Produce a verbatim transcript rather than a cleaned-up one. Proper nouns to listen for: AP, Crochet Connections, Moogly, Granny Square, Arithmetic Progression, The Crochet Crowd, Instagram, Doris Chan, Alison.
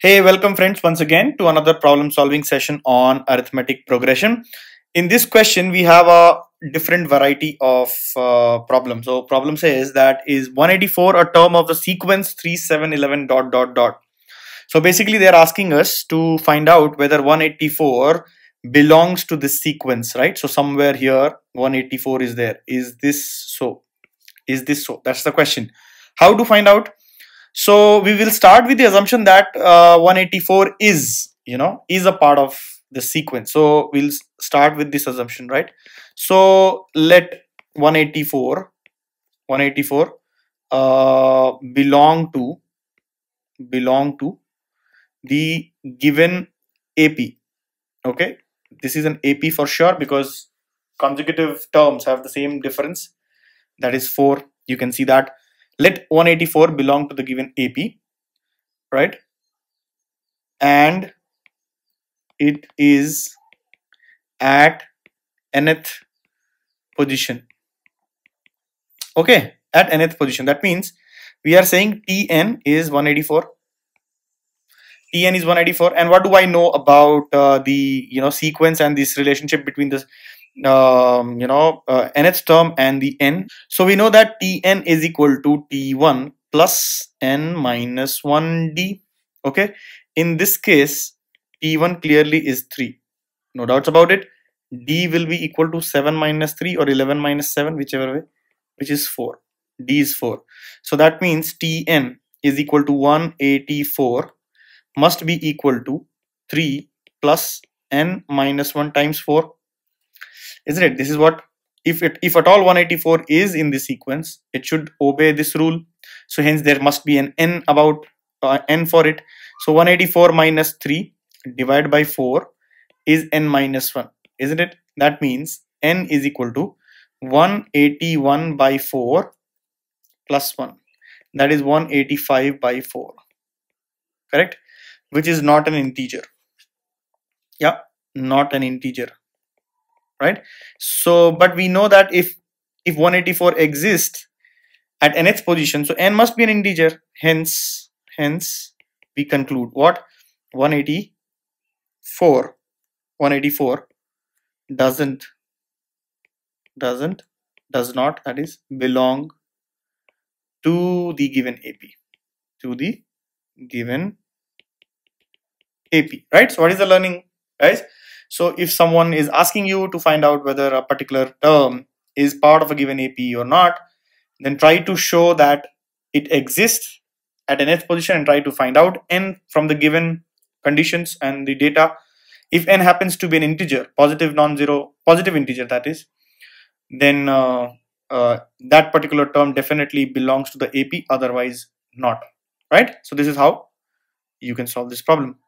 Hey, welcome friends once again to another problem solving session on arithmetic progression. In this question we have a different variety of uh, problem. So problem says that is one eighty-four a term of the sequence three, seven, eleven dot dot dot. So basically they are asking us to find out whether one eighty-four belongs to this sequence, right? So somewhere here one eighty-four is there. Is this so? Is this so? That's the question. How to find out? So we will start with the assumption that uh, one eighty-four is, you know, is a part of the sequence. So we'll start with this assumption, right? So let one eighty-four, one eighty-four uh, belong to, belong to the given A P. Okay, this is an A P for sure because consecutive terms have the same difference. That is four. You can see that. Let one eighty-four belong to the given A P, right? And it is at nth position. Okay, at nth position. That means we are saying T n is one eighty-four. T n is one eighty-four. And what do I know about uh, the, you know, sequence and this relationship between the Um, you know uh, nth term and the n? So we know that T n is equal to T one plus n minus one d. okay, in this case T one clearly is three, no doubts about it. D will be equal to seven minus three or eleven minus seven, whichever way, which is four. D is four. So that means T n is equal to one eighty-four must be equal to three plus n minus one times four, isn't it? This is what, if it if at all one eighty-four is in the sequence, it should obey this rule. So hence there must be an n about uh, n for it. So one eighty-four minus three divided by four is n minus one, isn't it? That means n is equal to one eighty-one by four plus one, that is one eighty-five by four, correct? Which is not an integer. Yeah, not an integer, right? So but we know that if if one eighty-four exists at nth position, so n must be an integer. Hence hence we conclude what one eighty-four doesn't doesn't does not, that is, belong to the given A P, to the given A P, right? So what is the learning, guys? So if someone is asking you to find out whether a particular term is part of a given A P or not, then try to show that it exists at nth position and try to find out n from the given conditions and the data. If n happens to be an integer, positive non-zero, positive integer that is, then uh, uh, that particular term definitely belongs to the A P, otherwise not, right? So this is how you can solve this problem.